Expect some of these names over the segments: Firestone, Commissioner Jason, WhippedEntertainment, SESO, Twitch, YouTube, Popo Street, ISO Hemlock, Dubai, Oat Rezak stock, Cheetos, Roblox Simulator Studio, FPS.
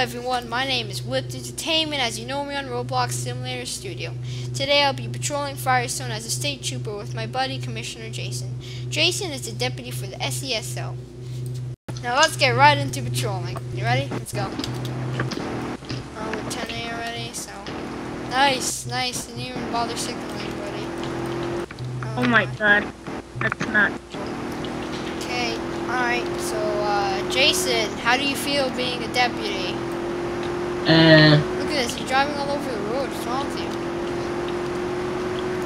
everyone, my name is Whipped Entertainment, as you know me on Roblox Simulator Studio. Today I'll be patrolling Firestone as a state trooper with my buddy Commissioner Jason. Jason is the deputy for the SESO. Now let's get right into patrolling. You ready? Let's go. We're 10 a already, so... Nice, didn't even bother signaling, buddy. Oh my god, that's nuts. Okay, alright, so Jason, how do you feel being a deputy? Look at this, you're driving all over the road, what's wrong with you?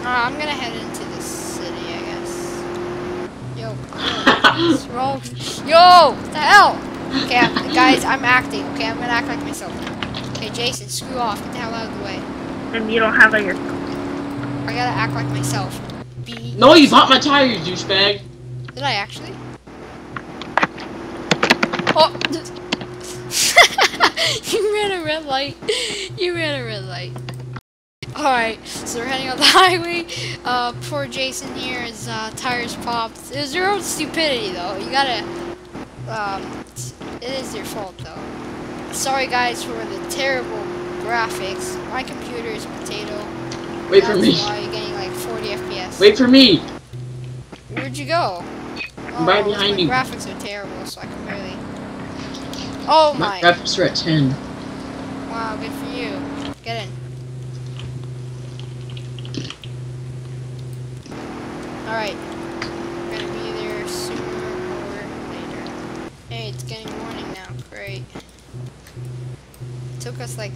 Alright, I'm gonna head into the city, I guess. Yo, what's wrong? Yo, what the hell? Okay, guys, I'm acting, okay? I'm gonna act like myself. Okay, Jason, screw off, get the hell out of the way. And you don't have a your... I gotta act like myself. No, you popped my tire, you douchebag! Did I actually? Oh! You ran a red light. You ran a red light. Alright, so we're heading on the highway. Poor Jason here, his tires popped. It was your own stupidity, though. You gotta... it is your fault, though. Sorry, guys, for the terrible graphics. My computer is potato. Wait for me. That's why you're getting like 40 FPS. Wait for me! Where'd you go? I'm right behind you. Graphics are terrible, so I can barely... Oh my! My graphics are at 10. Wow, good for you. Get in. Alright. We're gonna be there sooner or later. Hey, it's getting morning now. Great. It took us like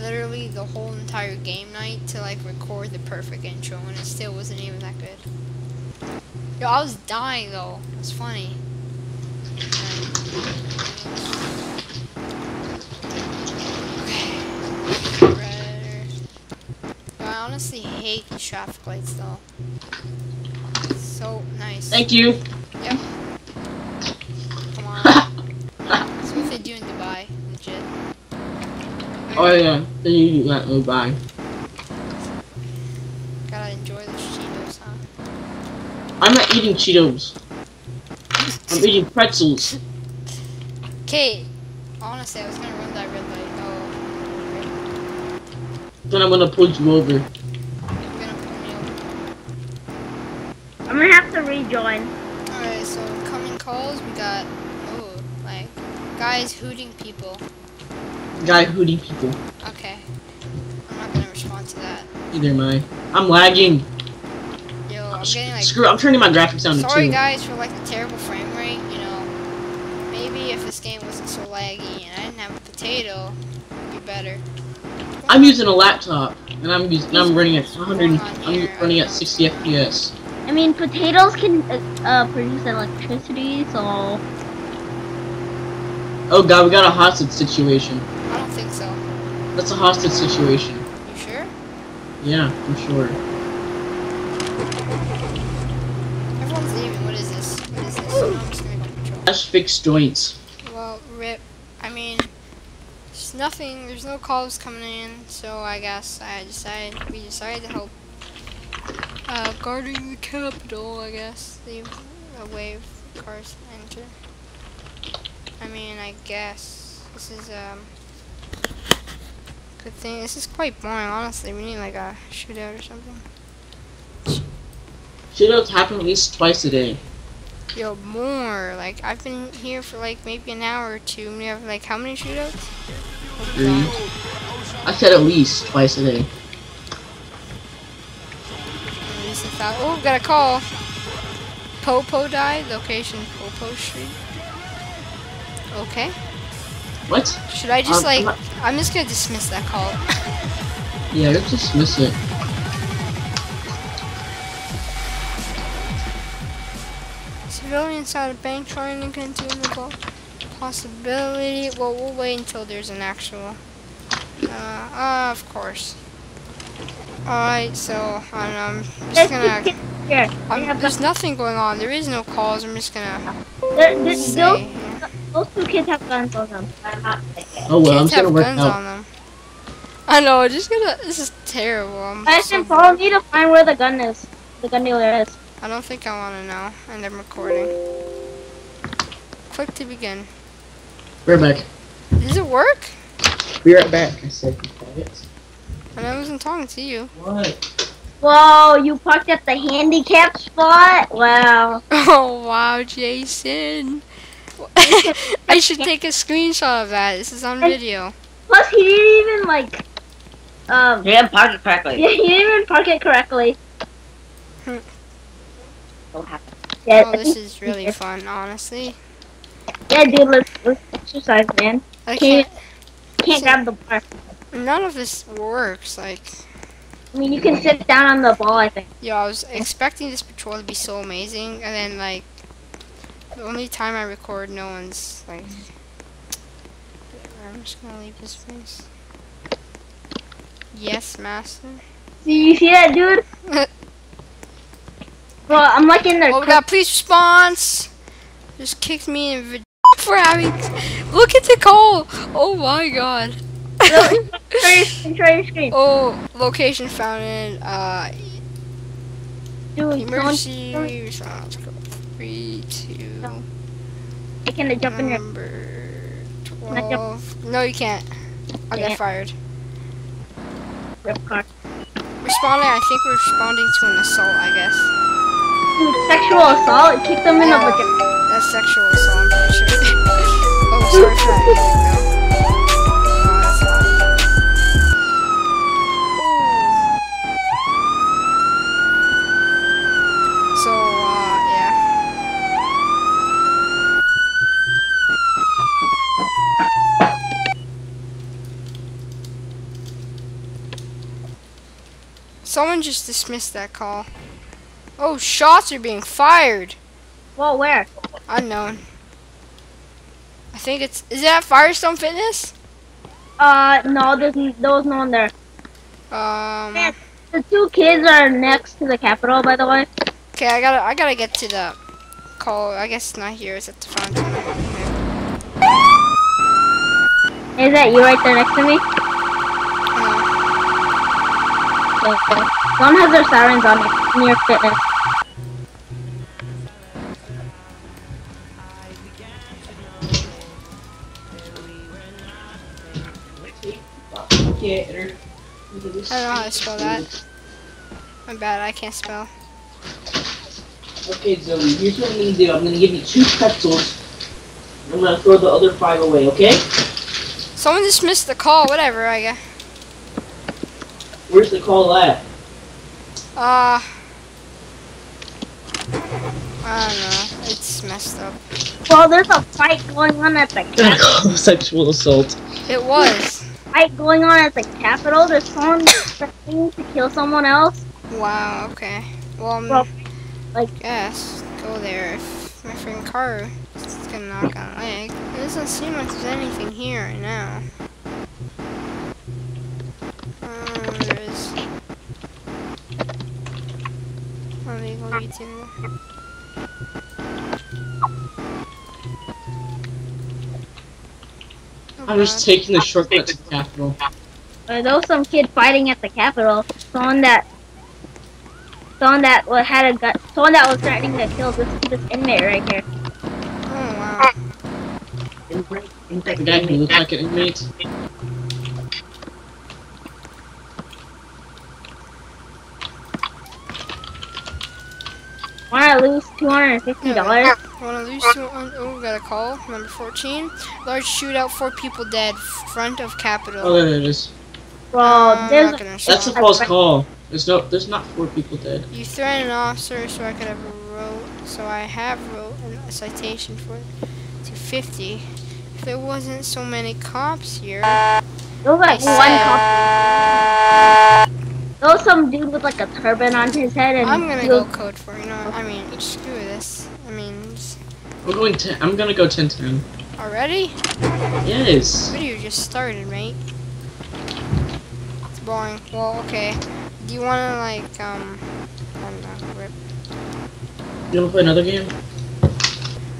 literally the whole entire game night to like record the perfect intro, and it still wasn't even that good. Yo, I was dying though. It's funny. I honestly hate the traffic lights though. So nice. Thank you. Yep. Come on. That's what they do in Dubai, legit. Oh yeah, they do that in Dubai. Gotta enjoy the Cheetos, huh? I'm not eating Cheetos. I'm eating pretzels. Okay. Honestly, I was gonna run that red light. Then I'm gonna pull you over. You're gonna pull me over. I'm gonna have to rejoin. Alright, so incoming calls, we got, like, guys hooting people. Guy hooting people. Okay. I'm not gonna respond to that. Either am I. I'm lagging. Yo, I'm getting like... Screw it, I'm turning my graphics down to 2. Sorry guys for like the terrible frame rate, you know. Maybe if this game wasn't so laggy and I didn't have a potato, it'd be better. I'm using a laptop, and I'm running at 100. I'm running at 60 FPS. I mean, potatoes can produce electricity, so. Oh god, we got a hostage situation. I don't think so. That's a hostage situation. You sure? Yeah, I'm sure. Everyone's leaving. What is this? What is this? I'm just gonna go patrol. That's fixed joints. Well, rip. I mean. There's nothing, there's no calls coming in, so I guess we decided to help guarding the Capitol, I guess. Leave a wave cars enter. I mean, I guess this is a good thing. This is quite boring, honestly. We need like a shootout or something. Shootouts happen at least twice a day. Yo, more. Like, I've been here for like maybe an hour or two. We have like how many shootouts? 3. I said at least twice a day. At least 1,000. Oh, got a call. Popo died. Location Popo Street. Okay. What? Should I just I'm just gonna dismiss that call. Yeah, let's dismiss it. Inside a bank trying to contain the ball. Possibility. Well, we'll wait until there's an actual. Of course. Alright, so, I don't know. I'm just gonna. Yeah, there's nothing going on. There is no calls. I'm just gonna. Those two kids have guns on them. Oh, well, I'm just gonna work out. I know, just gonna. This is terrible. Question, follow me to find where the gun is. The gun dealer is. I don't think I want to know, and I'm recording. Click to begin. We're back. Does it work? Be right back. I said you quiet. And I wasn't talking to you. What? Whoa, you parked at the handicapped spot? Wow. Oh, wow, Jason. I should take a screenshot of that. This is on video. Plus, he didn't even, like... He didn't park it correctly. Yeah, he didn't even park it correctly. Yeah, oh, this is really fun, honestly. Yeah, dude, let's exercise, man. I can't grab the bar. None of this works, like... I mean, you can sit down on the ball, I think. Yeah, I was expecting this patrol to be so amazing, and then, like... The only time I record, no one's, like... I'm just gonna leave this place. Yes, master. See, you see that, dude? Well, I'm like in there. Oh, we got police response. Just kicked me in for having. Look at the call. Oh my god. Try your screen. Oh, location found. Emergency response. 3, 2. No. I can jump in here. 12. No, you can't. I got fired. Rip car. Responding. I think we're responding to an assault. I guess. Sexual assault? It kicked them in the vagina. That's sexual assault, I'm pretty sure. Oh, sorry for that. No, that's loud. So, yeah. Someone just dismissed that call. Oh, shots are being fired. Well, where? Unknown. I think it's... Is that Firestone Fitness? No, there was no one there. Man, the two kids are next to the Capitol, by the way. Okay, I gotta get to the call. I guess it's not here. It's at the front. Okay. Is that you right there next to me? No. Okay. Someone has their sirens on it. Near Fitness. I don't know how to spell that. I'm bad, I can't spell. Okay, Zoe, here's what I'm gonna do. I'm gonna give you 2 pretzels. I'm gonna throw the other 5 away, okay? Someone just missed the call, whatever, I guess. Where's the call at? I don't know. It's messed up. Well, there's a fight going on at the Capitol. Sexual assault. It was. Fight going on at the Capitol. There's someone threatening to kill someone else. Wow. Okay. Well like, yes. Go there. If my friend car is gonna knock on leg. It doesn't seem like there's anything here right now. There's illegal YouTube. I'm just taking the shortcut to the Capitol. There was some kid fighting at the Capitol. Someone that had a gun. Someone that was threatening to kill this inmate right here. Oh wow. The guy who looked like an inmate. Wanna lose $250? Yeah. Wanna lose $200? Oh, we got a call. Number 14. Large shootout. 4 people dead. Front of Capitol. Oh, there it is. Well, that's a false call. There's not 4 people dead. You threatened an officer, so I could have wrote a citation for $250. If there wasn't so many cops here. There was like one cop. There was some dude with like a turban on his head, and I'm gonna go code for screw this. We're going to. I'm gonna go 10-10. Already? Yes. The video just started, mate. It's boring. Well, okay. Do you wanna like I don't know. Rip. You wanna play another game?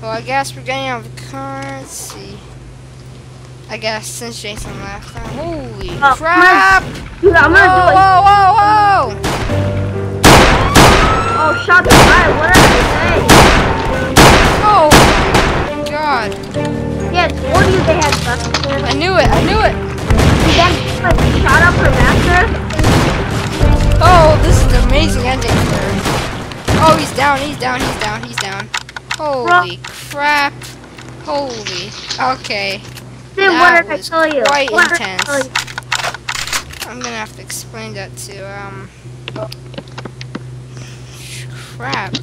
Well, I guess we're getting out of the car. Let's see. I guess since Jason left. Holy crap! Dude, I'm gonna whoa, whoa! Oh, shot the fire! What are they saying? Oh my god. Yeah, what do you think I knew it, I knew it! again, like, shot up her master. Oh, this is an amazing ending here. Oh, he's down, he's down, he's down, he's down. Holy crap. Holy. Okay. Dude, that was quite intense. I'm gonna have to explain that to, crap.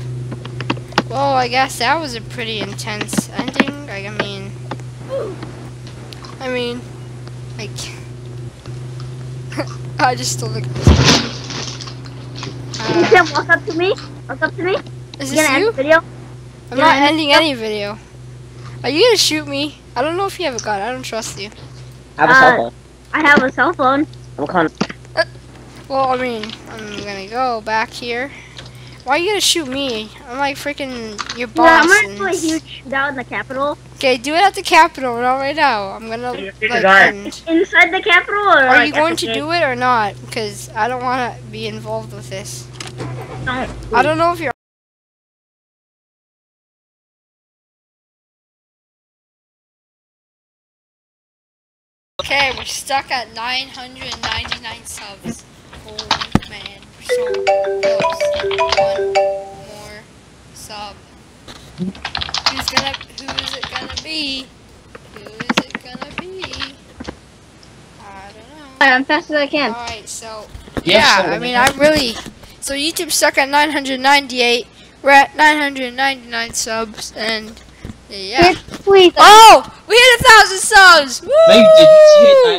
Well, I guess that was a pretty intense ending. Like, I mean, like, I just still look at this. You can walk up to me. Walk up to me. Is this you? I'm not ending any video. Are you gonna shoot me? I don't know if you have a gun. I don't trust you. I have a cell phone. I have a cell phone. I'm gonna. Well, I mean, I'm gonna go back here. Why are you gonna shoot me? I'm like freaking your boss. Yeah, I'm gonna do a huge shootout in the Capitol. Okay, do it at the Capitol, not right now. I'm gonna inside the Capitol. Or are you going to do it or not? Because I don't want to be involved with this. I don't know if you're. Okay, we're stuck at 999 subs. Holy man, we're so close. One more sub. Who is it gonna be? Who is it gonna be? I don't know. I'm fast as I can. Alright, so so YouTube stuck at 998. We're at 999 subs and yeah. Oh, we hit 1,000 subs! Woo!